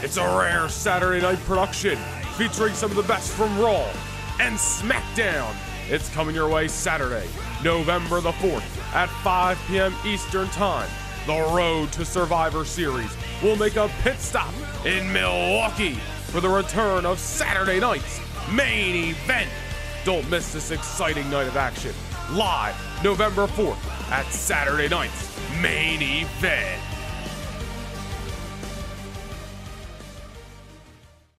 It's a rare Saturday night production featuring some of the best from RAW and SmackDown. It's coming your way Saturday, November the 4th at 5 p.m. Eastern Time. The road to Survivor Series will make a pit stop in Milwaukee for the return of Saturday Night's Main Event. Don't miss this exciting night of action. Live November 4th at Saturday Night's Main Event.